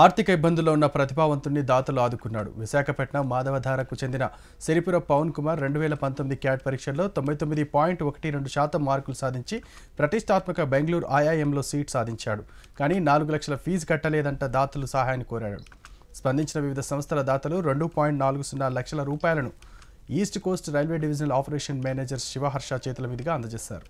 ఆర్థిక ఇబ్బందుల్లో ఉన్న ప్రతిభావంతుని దాతలు ఆదుకున్నాడు. విశాఖపట్నం మాధవధారకు చెందిన సిరిపుర పవన్ కుమార్ 2019 క్యాట్ పరీక్షల్లో 99.12% మార్కులు సాధించి ప్రతిష్టాత్మక బెంగళూరు ఐఐఎంలో సీట్ సాధించాడు. కానీ 4 లక్షల ఫీజు కట్టలేదంట దాతలు సహాయాన్ని కోరాడు. స్పందించిన వివిధ సంస్థల దాతలు 2.40 లక్షల రూపాయలను east coast railway divisional operation manager Shivaharsha చేతుల మీదుగా అందజేశారు.